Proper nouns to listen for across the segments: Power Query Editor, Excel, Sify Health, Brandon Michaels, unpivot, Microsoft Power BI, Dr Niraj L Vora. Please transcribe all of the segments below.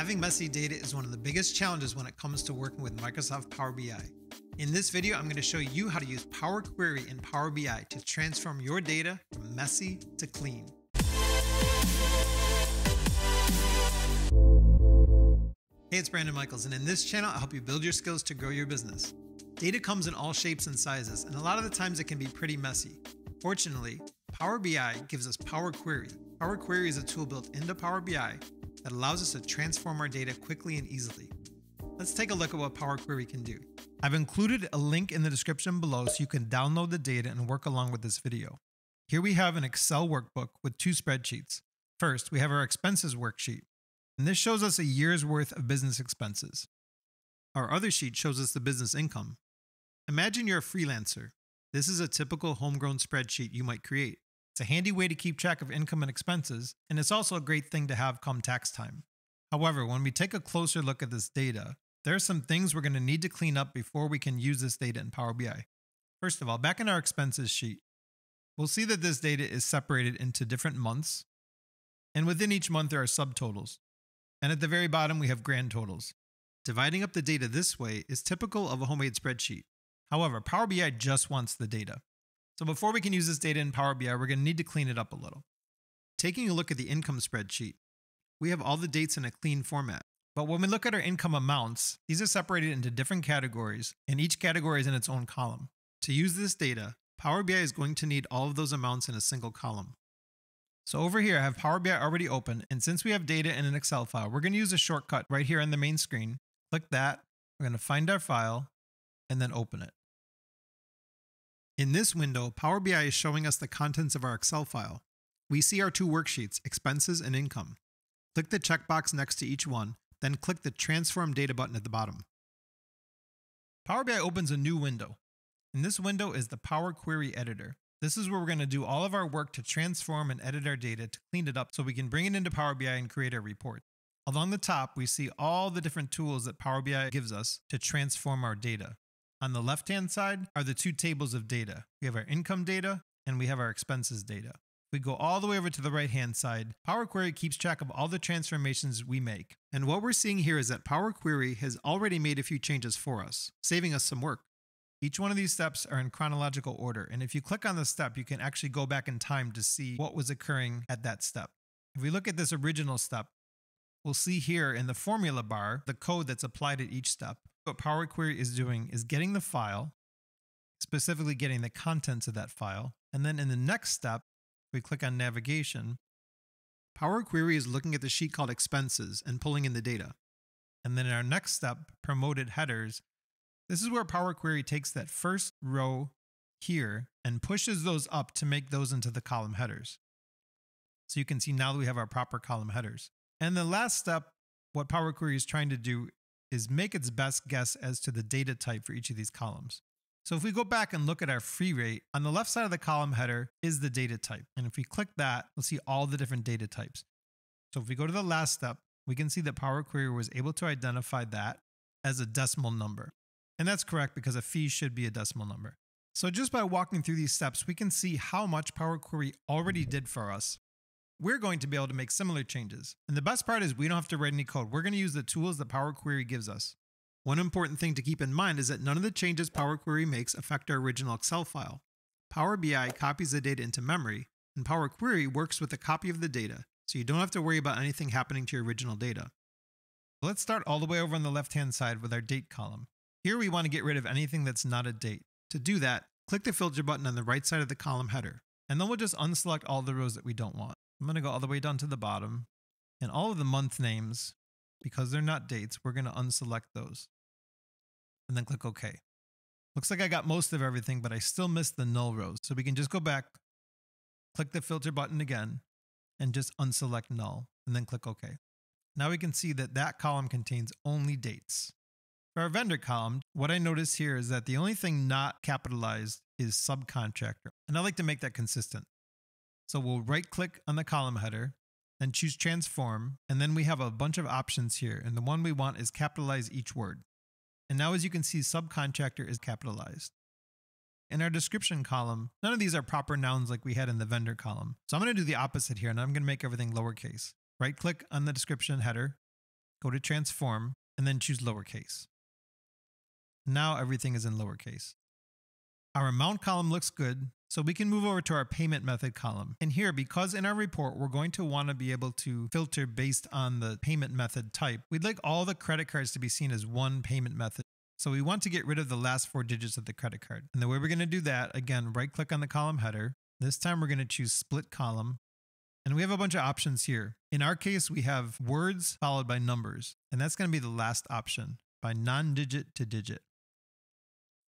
Having messy data is one of the biggest challenges when it comes to working with Microsoft Power BI. In this video, I'm going to show you how to use Power Query in Power BI to transform your data from messy to clean. Hey, it's Brandon Michaels, and in this channel, I'll help you build your skills to grow your business. Data comes in all shapes and sizes, and a lot of the times it can be pretty messy. Fortunately, Power BI gives us Power Query. Power Query is a tool built into Power BI that allows us to transform our data quickly and easily. Let's take a look at what Power Query can do. I've included a link in the description below so you can download the data and work along with this video. Here we have an Excel workbook with two spreadsheets. First, we have our expenses worksheet, and this shows us a year's worth of business expenses. Our other sheet shows us the business income. Imagine you're a freelancer. This is a typical homegrown spreadsheet you might create. It's a handy way to keep track of income and expenses, and it's also a great thing to have come tax time. However, when we take a closer look at this data, there are some things we're going to need to clean up before we can use this data in Power BI. First of all, back in our expenses sheet, we'll see that this data is separated into different months, and within each month there are subtotals. And at the very bottom, we have grand totals. Dividing up the data this way is typical of a homemade spreadsheet. However, Power BI just wants the data. So before we can use this data in Power BI, we're going to need to clean it up a little. Taking a look at the income spreadsheet, we have all the dates in a clean format. But when we look at our income amounts, these are separated into different categories, and each category is in its own column. To use this data, Power BI is going to need all of those amounts in a single column. So over here, I have Power BI already open, and since we have data in an Excel file, we're going to use a shortcut right here on the main screen. Click that, we're going to find our file, and then open it. In this window, Power BI is showing us the contents of our Excel file. We see our two worksheets, expenses and income. Click the checkbox next to each one, then click the Transform Data button at the bottom. Power BI opens a new window, and this window is the Power Query Editor. This is where we're going to do all of our work to transform and edit our data to clean it up so we can bring it into Power BI and create our report. Along the top, we see all the different tools that Power BI gives us to transform our data. On the left-hand side are the two tables of data. We have our income data and we have our expenses data. We go all the way over to the right-hand side. Power Query keeps track of all the transformations we make. And what we're seeing here is that Power Query has already made a few changes for us, saving us some work. Each one of these steps are in chronological order. And if you click on the step, you can actually go back in time to see what was occurring at that step. If we look at this original step, we'll see here in the formula bar, the code that's applied at each step. What Power Query is doing is getting the file, specifically getting the contents of that file, and then in the next step, we click on navigation. Power Query is looking at the sheet called expenses and pulling in the data. And then in our next step, promoted headers, this is where Power Query takes that first row here and pushes those up to make those into the column headers. So you can see now that we have our proper column headers. And the last step, what Power Query is trying to do is make its best guess as to the data type for each of these columns. So if we go back and look at our free rate, on the left side of the column header is the data type. And if we click that, we'll see all the different data types. So if we go to the last step, we can see that Power Query was able to identify that as a decimal number. And that's correct because a fee should be a decimal number. So just by walking through these steps, we can see how much Power Query already did for us. We're going to be able to make similar changes. And the best part is we don't have to write any code. We're going to use the tools that Power Query gives us. One important thing to keep in mind is that none of the changes Power Query makes affect our original Excel file. Power BI copies the data into memory, and Power Query works with a copy of the data, so you don't have to worry about anything happening to your original data. Let's start all the way over on the left-hand side with our date column. Here we want to get rid of anything that's not a date. To do that, click the filter button on the right side of the column header, and then we'll just unselect all the rows that we don't want. I'm going to go all the way down to the bottom, and all of the month names, because they're not dates, we're going to unselect those. And then click OK. Looks like I got most of everything, but I still missed the null rows. So we can just go back, click the filter button again, and just unselect null, and then click OK. Now we can see that that column contains only dates. For our vendor column, what I notice here is that the only thing not capitalized is subcontractor. And I like to make that consistent. So we'll right click on the column header, then choose transform, and then we have a bunch of options here, and the one we want is capitalize each word. And now as you can see, subcontractor is capitalized. In our description column, none of these are proper nouns like we had in the vendor column. So I'm going to do the opposite here, and I'm going to make everything lowercase. Right click on the description header, go to transform, and then choose lowercase. Now everything is in lowercase. Our amount column looks good, so we can move over to our payment method column. And here, because in our report, we're going to want to be able to filter based on the payment method type, we'd like all the credit cards to be seen as one payment method. So we want to get rid of the last four digits of the credit card. And the way we're going to do that, again, right-click on the column header. This time we're going to choose split column. And we have a bunch of options here. In our case, we have words followed by numbers. And that's going to be the last option, by non-digit to digit.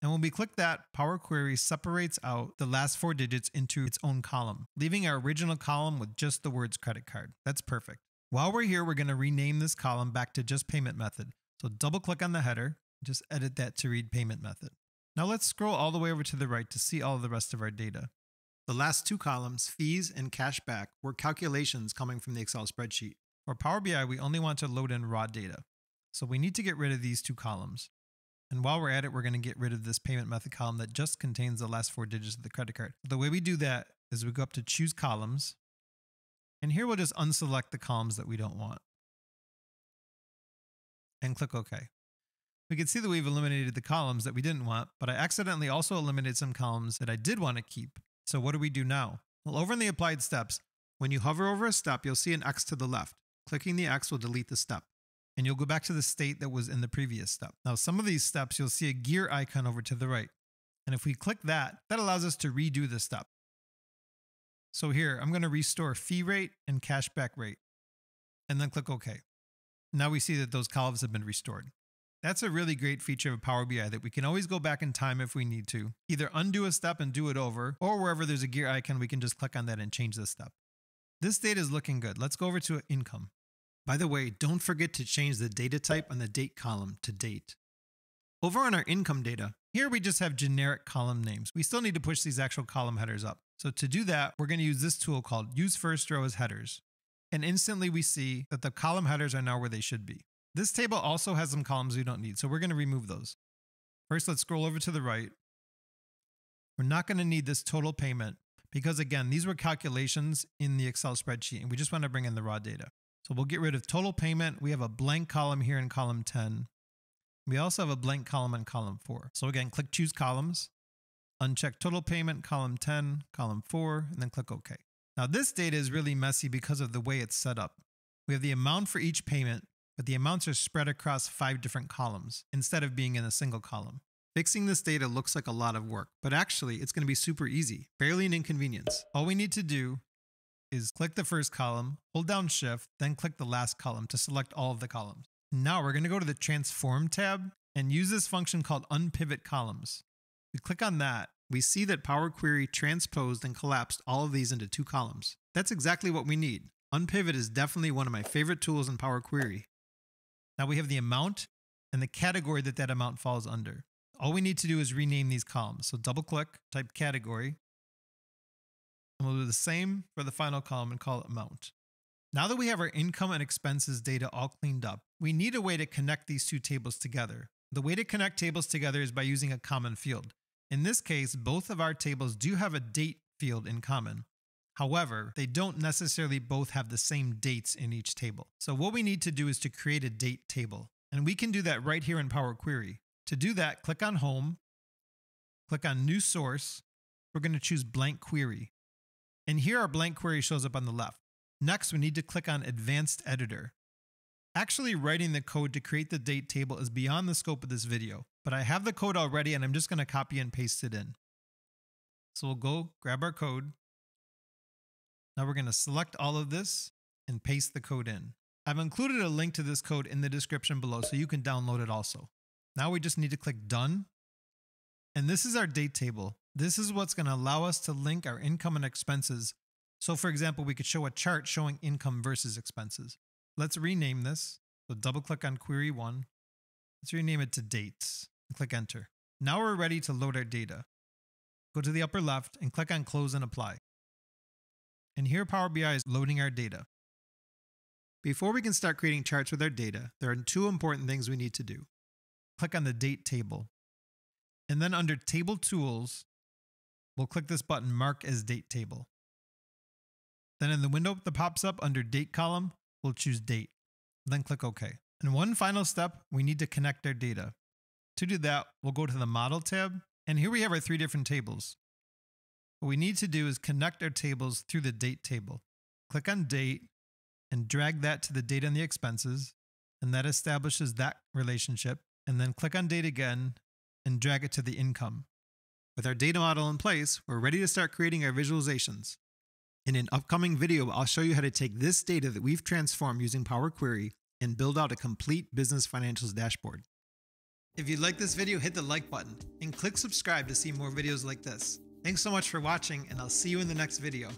And when we click that, Power Query separates out the last four digits into its own column, leaving our original column with just the words credit card. That's perfect. While we're here, we're going to rename this column back to just payment method. So double click on the header, just edit that to read payment method. Now let's scroll all the way over to the right to see all the rest of our data. The last two columns, fees and cashback, were calculations coming from the Excel spreadsheet. For Power BI, we only want to load in raw data. So we need to get rid of these two columns. And while we're at it, we're going to get rid of this payment method column that just contains the last four digits of the credit card. The way we do that is we go up to Choose Columns. And here we'll just unselect the columns that we don't want. And click OK. We can see that we've eliminated the columns that we didn't want, but I accidentally also eliminated some columns that I did want to keep. So what do we do now? Well, over in the applied steps, when you hover over a step, you'll see an X to the left. Clicking the X will delete the step. And you'll go back to the state that was in the previous step. Now, some of these steps, you'll see a gear icon over to the right. And if we click that, that allows us to redo the step. So here, I'm going to restore fee rate and cashback rate. And then click OK. Now we see that those columns have been restored. That's a really great feature of Power BI that we can always go back in time if we need to. Either undo a step and do it over, or wherever there's a gear icon, we can just click on that and change the step. This data is looking good. Let's go over to income. By the way, don't forget to change the data type on the date column to date. Over on our income data, here we just have generic column names. We still need to push these actual column headers up. So to do that, we're going to use this tool called Use First Row as Headers. And instantly we see that the column headers are now where they should be. This table also has some columns we don't need, so we're going to remove those. First, let's scroll over to the right. We're not going to need this total payment because, again, these were calculations in the Excel spreadsheet, and we just want to bring in the raw data. So we'll get rid of total payment. We have a blank column here in column 10. We also have a blank column in column 4. So again, click Choose Columns, uncheck total payment, column 10, column 4, and then click OK. Now this data is really messy because of the way it's set up. We have the amount for each payment, but the amounts are spread across 5 different columns instead of being in a single column. Fixing this data looks like a lot of work, but actually it's going to be super easy, barely an inconvenience. All we need to do is click the first column, hold down Shift, then click the last column to select all of the columns. Now we're going to go to the Transform tab and use this function called Unpivot Columns. We click on that, we see that Power Query transposed and collapsed all of these into 2 columns. That's exactly what we need. Unpivot is definitely one of my favorite tools in Power Query. Now we have the amount and the category that amount falls under. All we need to do is rename these columns. So double click, type category, and we'll do the same for the final column and call it amount. Now that we have our income and expenses data all cleaned up, we need a way to connect these two tables together. The way to connect tables together is by using a common field. In this case, both of our tables do have a date field in common. However, they don't necessarily both have the same dates in each table. So what we need to do is to create a date table. And we can do that right here in Power Query. To do that, click on Home, click on New Source. We're going to choose Blank Query. And here our blank query shows up on the left. Next, we need to click on Advanced Editor. Actually writing the code to create the date table is beyond the scope of this video, but I have the code already and I'm just going to copy and paste it in. So we'll go grab our code. Now we're going to select all of this and paste the code in. I've included a link to this code in the description below so you can download it also. Now we just need to click Done. And this is our date table. This is what's going to allow us to link our income and expenses. So for example, we could show a chart showing income versus expenses. Let's rename this. So double click on Query 1. Let's rename it to Dates and click Enter. Now we're ready to load our data. Go to the upper left and click on Close and Apply. And here Power BI is loading our data. Before we can start creating charts with our data, there are 2 important things we need to do. Click on the date table. And then under Table Tools, we'll click this button, Mark as Date Table. Then in the window that pops up under Date column, we'll choose Date. Then click OK. And one final step, we need to connect our data. To do that, we'll go to the Model tab, and here we have our three different tables. What we need to do is connect our tables through the Date table. Click on Date and drag that to the Data and the Expenses, and that establishes that relationship. And then click on Date again and drag it to the Income. With our data model in place, we're ready to start creating our visualizations. In an upcoming video, I'll show you how to take this data that we've transformed using Power Query and build out a complete business financials dashboard. If you like this video, hit the like button and click subscribe to see more videos like this. Thanks so much for watching, and I'll see you in the next video.